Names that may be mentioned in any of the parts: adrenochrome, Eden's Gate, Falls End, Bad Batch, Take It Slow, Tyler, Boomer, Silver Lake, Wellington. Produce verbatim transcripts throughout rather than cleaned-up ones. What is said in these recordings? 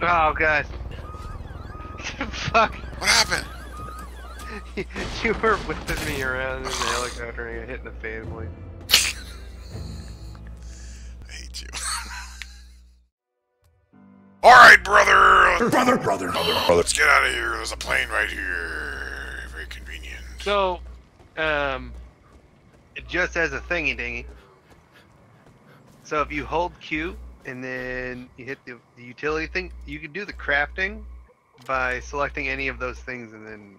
Oh god. Fuck. What happened? You were whipping me around in the helicopter and I got hit in the family. I hate you. Alright, brother. brother! Brother, brother, brother. Let's get out of here. There's a plane right here. Very convenient. So, um, it just has a thingy dingy. So if you hold Q and then you hit the, the utility thing, you can do the crafting by selecting any of those things and then,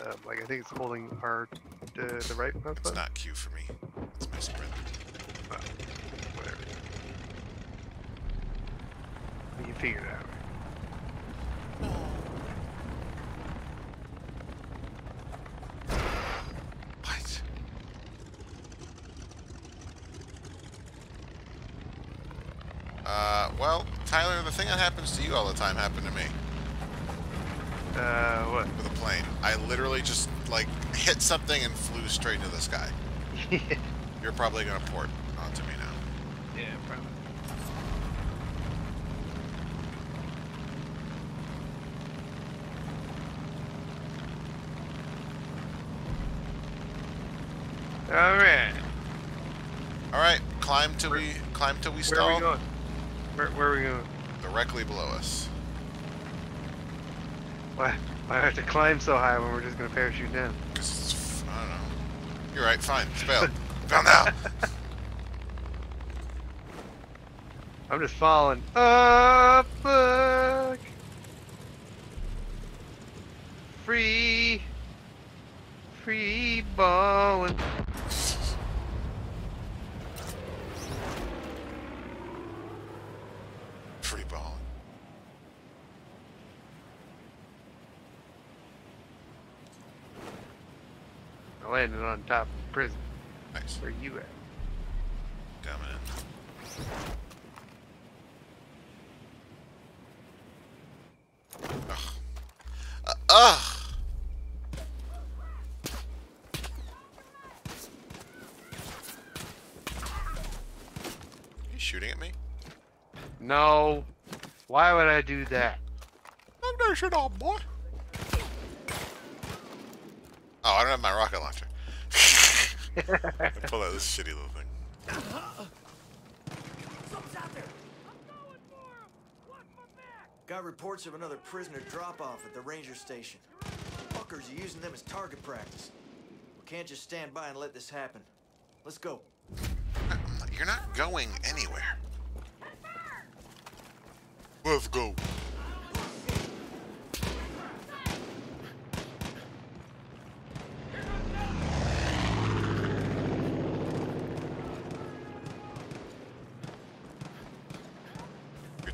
uh, like, I think it's holding R to the right button. It's not Q for me. It's my sprint. But whatever. You figured it out. Uh, well, Tyler, the thing that happens to you all the time happened to me. Uh, what? With a plane. I literally just, like, hit something and flew straight into the sky. You're probably gonna port onto me now. Yeah, probably. Alright. Alright, climb till where, we, climb till we stall. Where are we going? Where, where are we going? Directly below us. Why, why do I have to climb so high when we're just going to parachute down? Because it's, I don't know. You're right, fine. Failed. Fail now! I'm just falling. Up, fuck! Free! Free balling! Landed on top of the prison. Nice. Where you at? Coming in. Ugh. Uh, ugh. Are you shooting at me? No. Why would I do that? I'm not shooting, old boy. Oh, I don't have my rocket launcher. I pull out this shitty little thing. Something's out there. I'm going for him. Watch my back. Got reports of another prisoner drop-off at the ranger station. Fuckers are using them as target practice. We can't just stand by and let this happen. Let's go. You're not going anywhere. Let's go.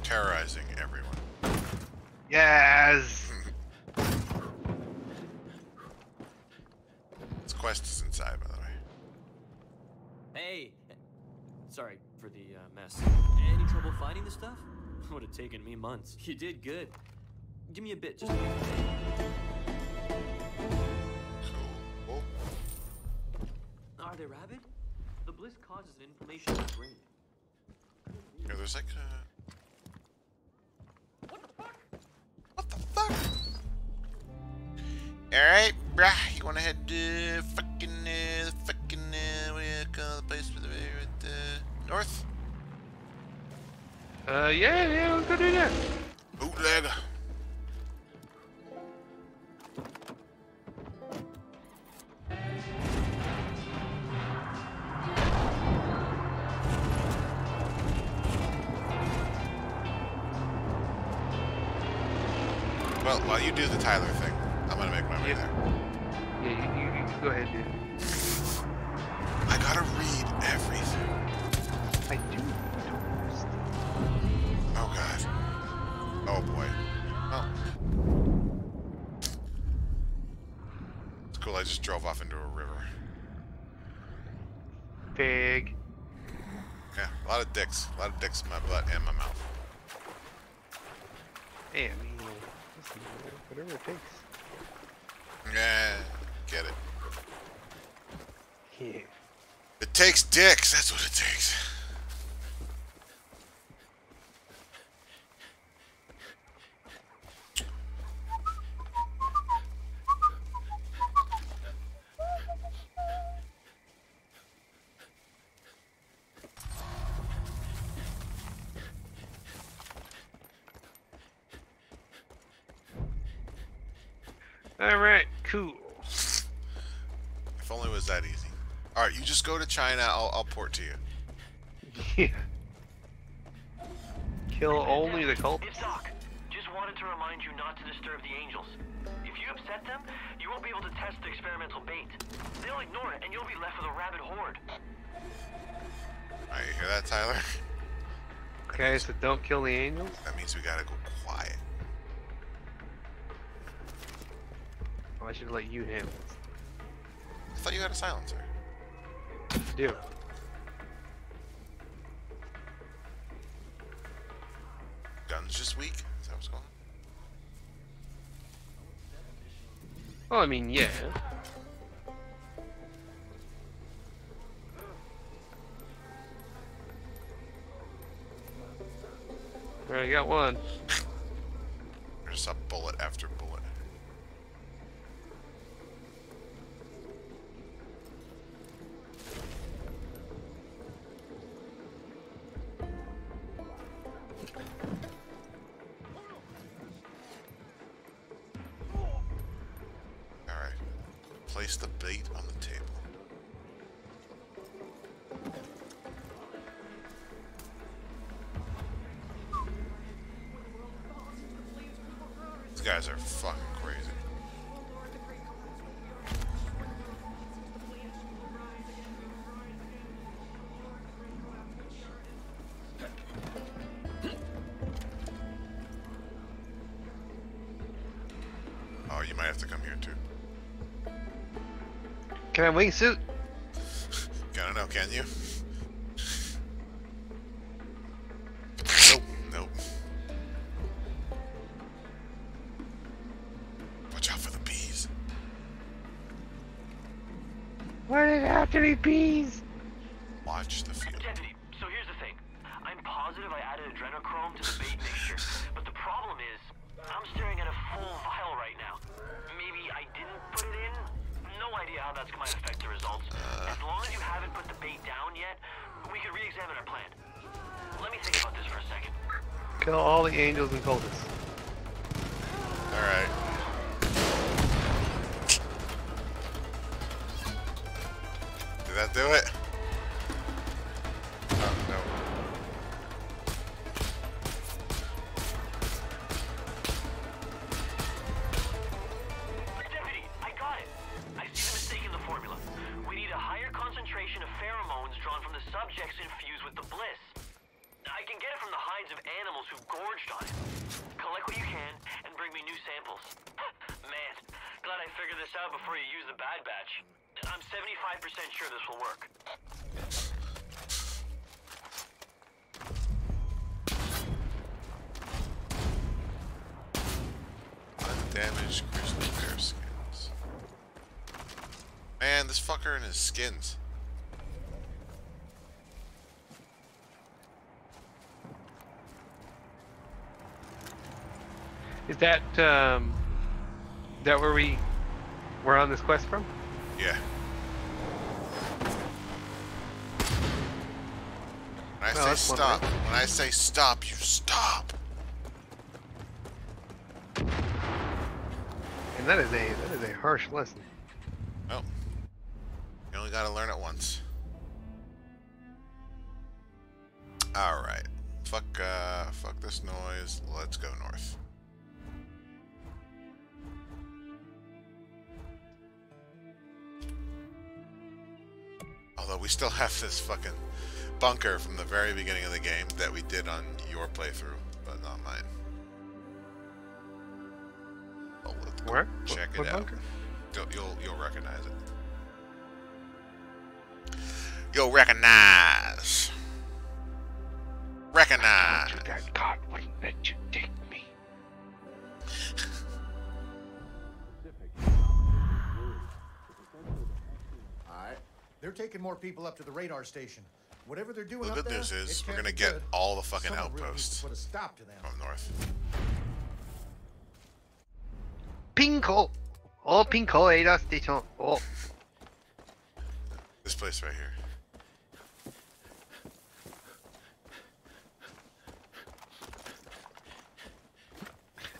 Terrorizing everyone. Yes! This quest is inside, by the way. Hey! Sorry for the uh, mess. Any trouble finding this stuff? Would have taken me months. You did good. Give me a bit, just. Cool. Are they rabid? The bliss causes an inflammation in the brain. Yeah, there's like a. Alright, brah, you wanna head to uh, fucking, uh, fucking, uh, what do you call the place for the way right there? North? Uh, yeah, yeah, let's go do that. Bootleg. Well, while you do the Tyler thing. I'm gonna make my way there. Yeah, you, you, you go ahead, dude. I gotta read everything. I do. Oh god. Oh boy. Oh. It's cool. I just drove off into a river. Pig. Yeah, a lot of dicks. A lot of dicks in my butt and my mouth. Hey, I mean, whatever it takes. Yeah, get it. Yeah. It takes dicks, that's what it takes. Alright, cool. If only it was that easy. Alright, you just go to China, I'll, I'll port to you. Yeah. Kill only the cult. It's Doc. Just wanted to remind you not to disturb the angels. If you upset them, you won't be able to test the experimental bait. They'll ignore it and you'll be left with a rabid horde. Alright, you hear that, Tyler? Okay, so don't kill the angels? That means we gotta go quiet. Well, I should let you handle this. I thought you had a silencer. I do. Guns just weak? Is that what's going on? Well, I mean, yeah. Alright, I got one. There's a bullet after bullet. Alright. Place the bait on the table. These guys are fucking crazy. Oh, you might have to come here too. Can I wingsuit? Gotta know, can you? Why did it have to be bees? Watch the field. Deputy, so here's the thing. I'm positive I added adrenochrome to the bait mixture, but the problem is, I'm staring at a full vial right now. Maybe I didn't put it in? No idea how that's going to affect the results. Uh, as long as you haven't put the bait down yet, we can re-examine our plan. Let me think about this for a second. Kill all the angels and cultists. Alright. Did that do it? Oh, no. Deputy, I got it. I see the mistake in the formula. We need a higher concentration of pheromones drawn from the subjects infused with the bliss. I can get it from the hides of animals who've gorged on it. Collect what you can and bring me new samples. Man, glad I figured this out before you use the Bad Batch. I'm seventy-five percent sure this will work. Undamaged crystal bear skins. Man, this fucker and his skins. Is that, um, that where we were on this quest from? Yeah. When I no, say stop, wondering. when I say stop, you stop. And that is a that is a harsh lesson. Well, you only got to learn it once. All right, fuck, uh, fuck this noise. Let's go north. Although we still have this fucking bunker from the very beginning of the game that we did on your playthrough, but not mine. Oh, let's Where? Check what, it what out. Bunker? You'll, you'll, you'll recognize it. You'll recognize. Recognize. I told you that God wouldn't let you take me. Alright. They're taking more people up to the radar station. Whatever they're doing the good up there, news is we're gonna get good. all the fucking Someone outposts really stop to them. from north. Pinko, oh Pinko radar station. Oh, this place right here.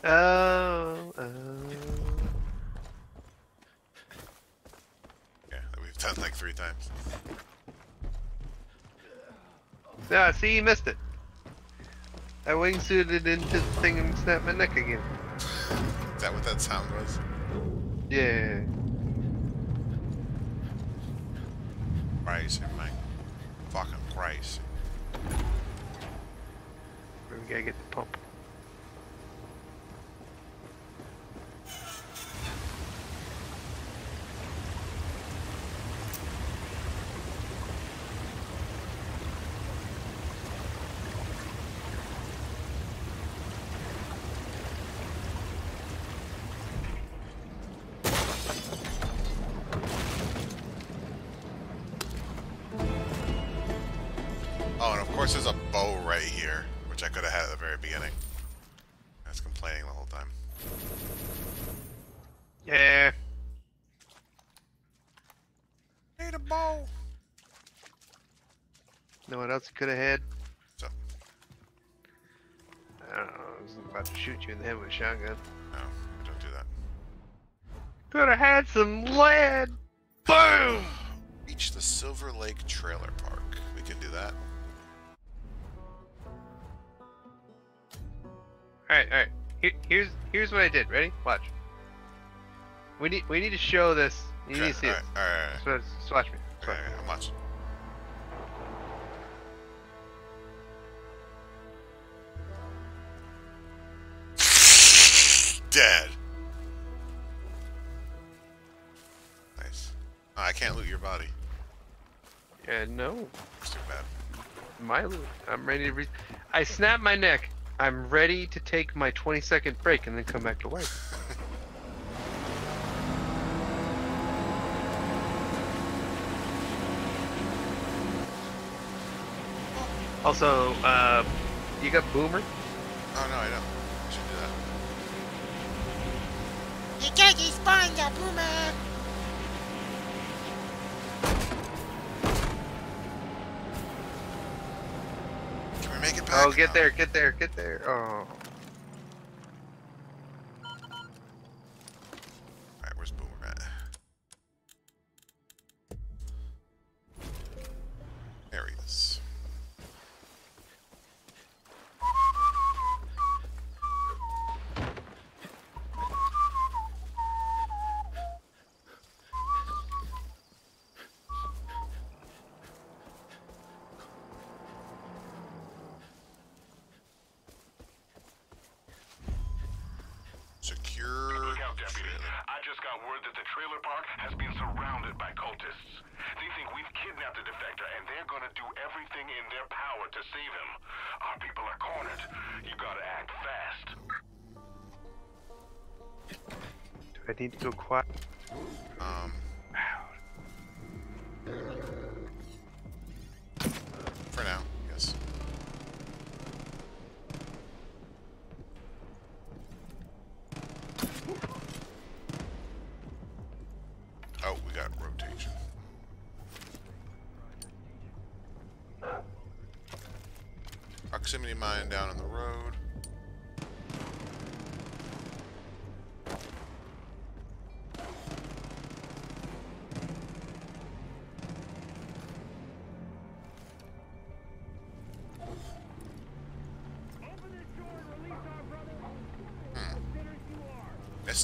Oh, oh. three times. Nah, see, you missed it. I wingsuited into the thing and snapped my neck again. Is that what that sound was? Yeah. Crazy, man. Fucking crazy. We gotta get the pump. Of course, there's a bow right here, which I could have had at the very beginning. I was complaining the whole time. Yeah. Need a bow. You know what else I could have had? So. I don't know. I was about to shoot you in the head with a shotgun. No, don't do that. Could have had some lead. Boom. Reach the Silver Lake Trailer Park. We can do that. Alright, alright. Here, here's here's what I did. Ready? Watch. We need we need to show this. You okay, need to see all right, it. Alright, alright. So, so watch me. So okay, watch. I'm watching. Dead. Nice. Oh, I can't loot your body. Yeah, no. That's too bad. My loot. I'm ready to re I snapped my neck. I'm ready to take my twenty second break and then come back to work. Also, uh, you got Boomer? Oh, no, I don't. I should do that. You can't respawn the Boomer! Oh, get there, get there, get there. Oh. Alright, where's Boomer at? There he is. I need to go quiet. Um. For now, yes. Oh, we got rotation. Proximity mine down on the road.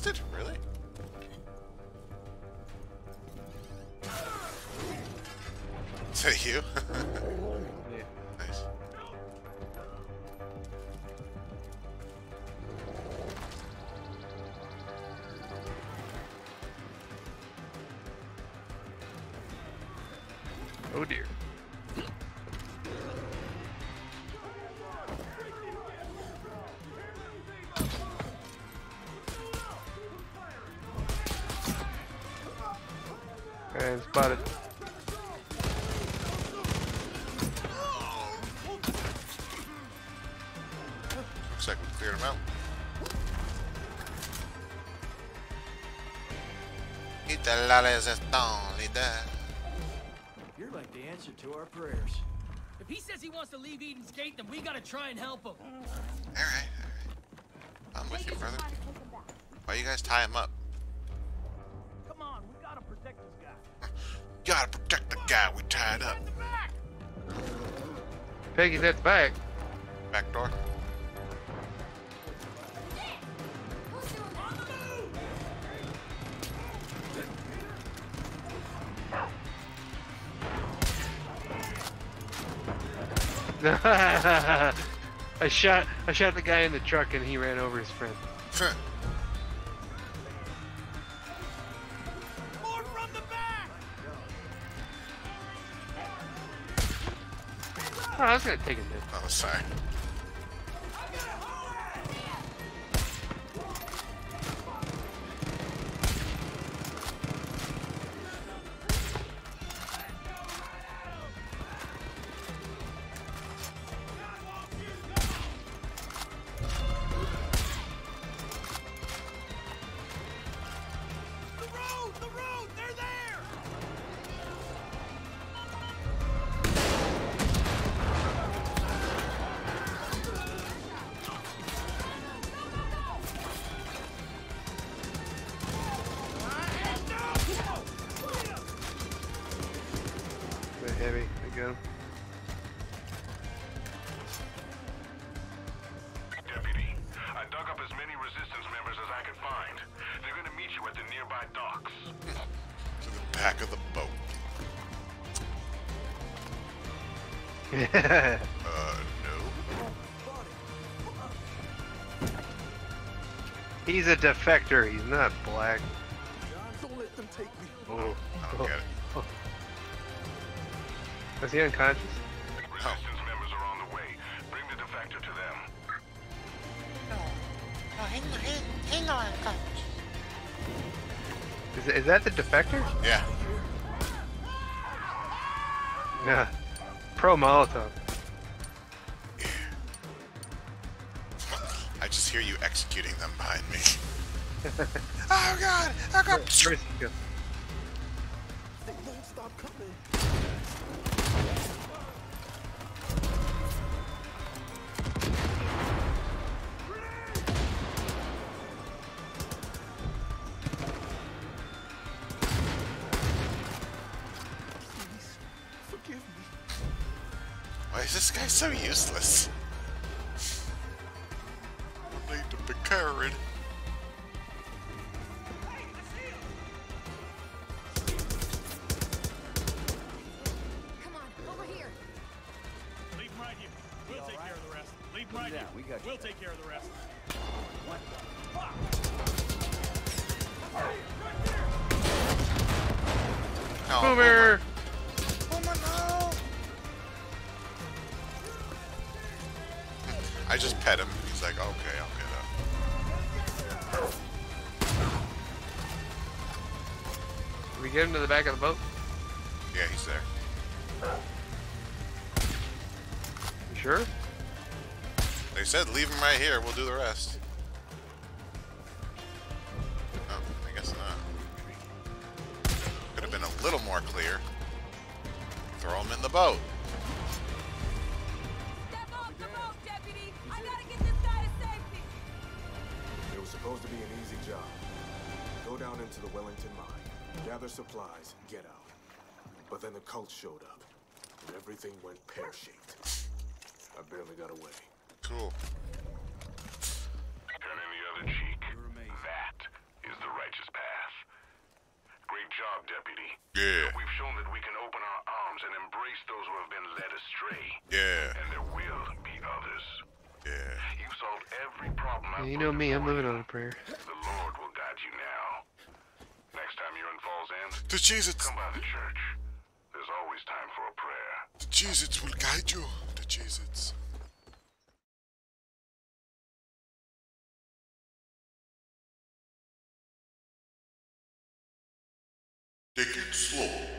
It? Really? Is that you? Yeah. Nice. Oh dear. And spotted. Looks like we cleared him out. You're like the answer to our prayers. If he says he wants to leave Eden's Gate, then we gotta try and help him. Alright, alright. I'm with you, brother. Why you guys tie him up? gotta protect the guy we tied up. Peggy's at the back. Back door. I shot I shot the guy in the truck and he ran over his friend. Huh. More from the back. Oh, I was gonna take a minute. Oh, sorry. uh, no. He's a defector, he's not black. Don't let them take me. Oh, I don't oh, get it. Oh. Was he unconscious? Resistance oh. members are on the way. Bring the defector to them. No. No, hang on, hang, hang on, unconscious. Is, is that the defector? Yeah. Yeah. Pro Molotov. Yeah. I just hear you executing them behind me. Oh god! Oh god! Where, where go? They won't stop coming. So useless. I need to be carried. Come on, over here. Leave right here. We'll take care of the rest. Leave right here. We got. We'll take care of the rest. What the fuck? Boomer. I just pet him. He's like, okay, I'll get up. Did we get him to the back of the boat? Yeah, he's there. You sure? They said leave him right here. We'll do the rest. Oh, I guess not. Could have been a little more clear. Throw him in the boat. Supposed to be an easy job. Go down into the Wellington mine, gather supplies, and get out. But then the cult showed up, and everything went pear-shaped. I barely got away. Cool. Turn in the other cheek. That is the righteous path. Great job, Deputy. Yeah. We've shown that we can open our arms and embrace those who have been led astray. Yeah. And there will be others. Yeah. You solved every problem. Yeah, you know me, I'm living on a prayer. The Lord will guide you now. Next time you're in Falls End, the Jesuits come by the church. There's always time for a prayer. The Jesuits will guide you. The Jesuits. Take it slow.